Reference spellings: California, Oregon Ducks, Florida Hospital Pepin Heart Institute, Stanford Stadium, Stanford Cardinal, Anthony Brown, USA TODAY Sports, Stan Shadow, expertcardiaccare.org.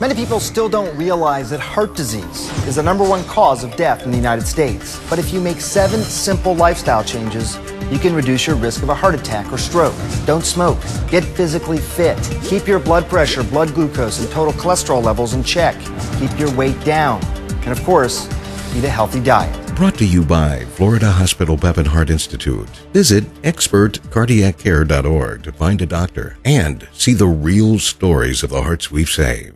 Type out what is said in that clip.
Many people still don't realize that heart disease is the #1 cause of death in the United States. But if you make 7 simple lifestyle changes, you can reduce your risk of a heart attack or stroke. Don't smoke. Get physically fit. Keep your blood pressure, blood glucose, and total cholesterol levels in check. Keep your weight down. And of course, eat a healthy diet. Brought to you by Florida Hospital Pepin Heart Institute. Visit expertcardiaccare.org to find a doctor and see the real stories of the hearts we've saved.